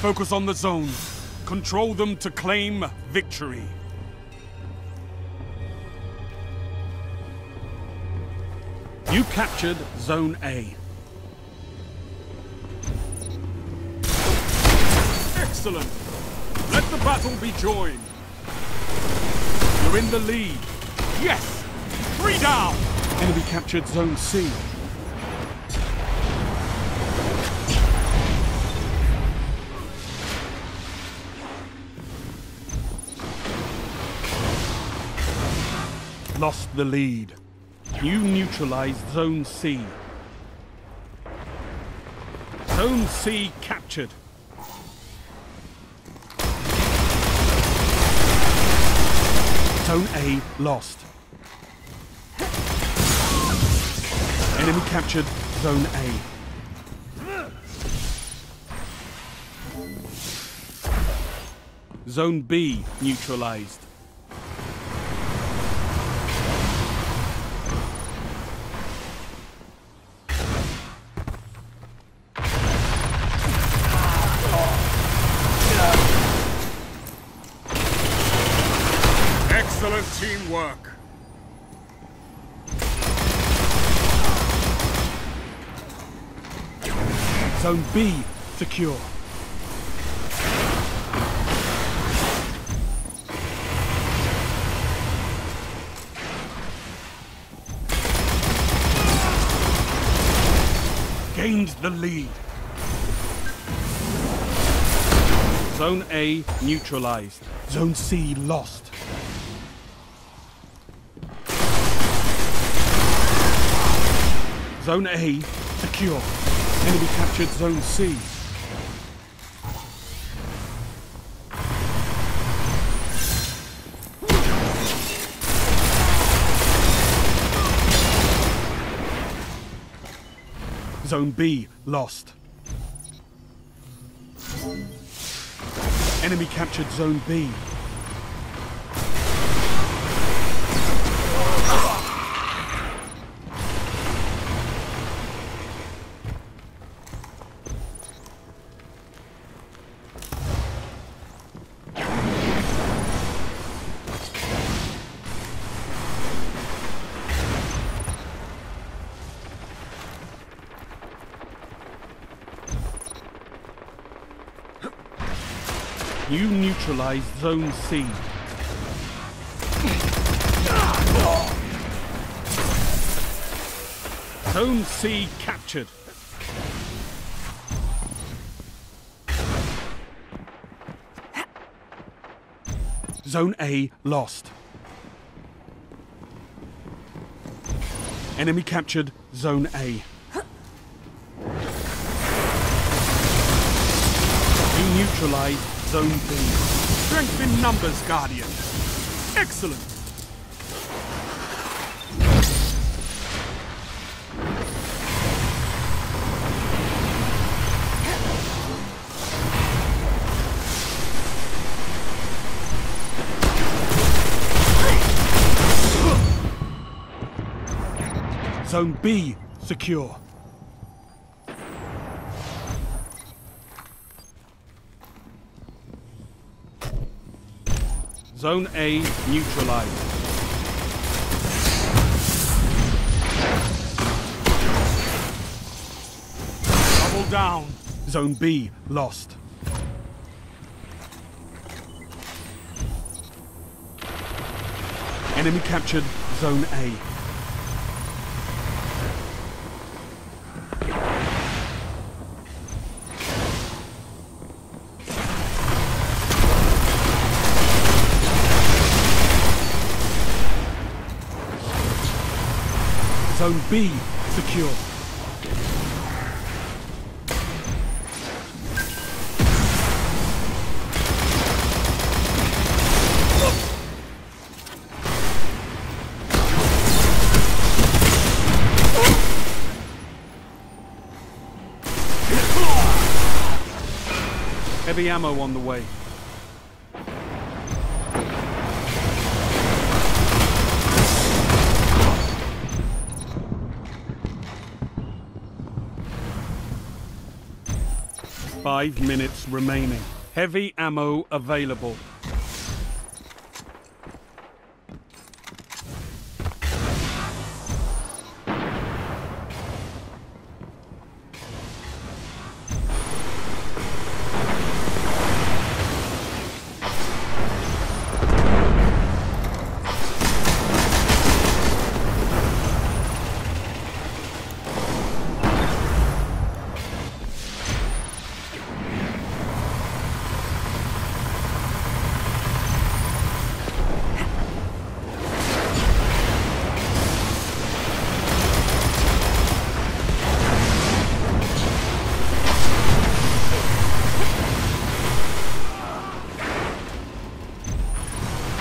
Focus on the zones. Control them to claim victory. You captured Zone A. Excellent. Let the battle be joined. You're in the lead. Yes! 3 down! Enemy captured Zone C. Lost the lead. You neutralized Zone C. Zone C captured. Zone A lost. Enemy captured Zone A. Zone B neutralized. Excellent teamwork. Zone B secure. Gained the lead. Zone A neutralized. Zone C lost. Zone A secure. Enemy captured Zone C. Zone B lost. Enemy captured Zone B. You neutralized Zone C. Zone C captured. Zone A lost. Enemy captured Zone A. You neutralized Zone B. Strength in numbers, Guardian. Excellent. Zone B secure. Zone A neutralized. Double down. Zone B lost. Enemy captured Zone A. Zone B secure. Heavy ammo on the way. 5 minutes remaining. Heavy ammo available.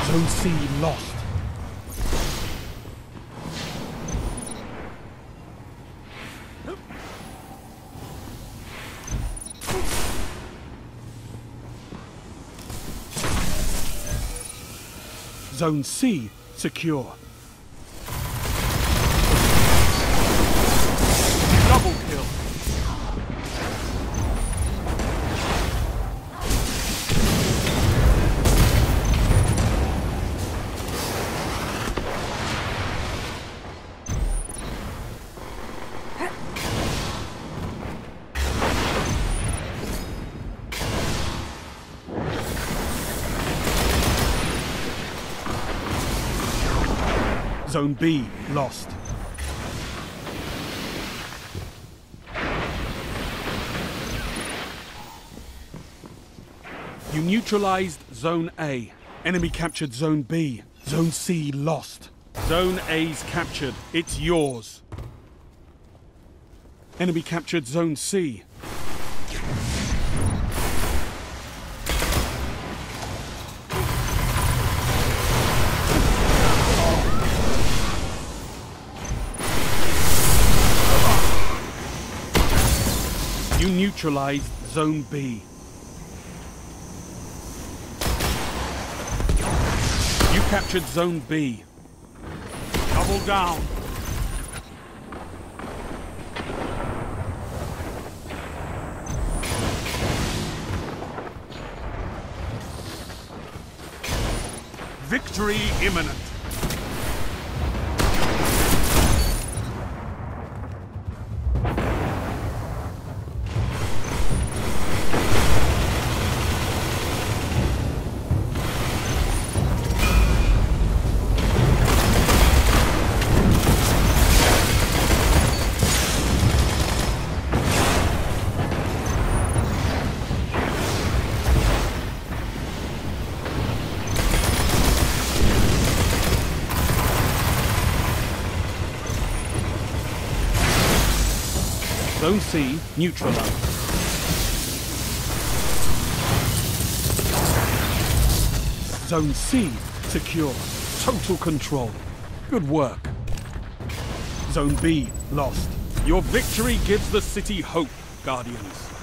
Zone C lost. Zone C secure. Double kill. Zone B lost. You neutralized Zone A. Enemy captured Zone B. Zone C lost. Zone A's captured. It's yours. Enemy captured Zone C. Neutralized Zone B. You captured Zone B. Double down. Victory imminent. Zone C neutralized. Zone C secure. Total control. Good work. Zone B lost. Your victory gives the city hope, Guardians.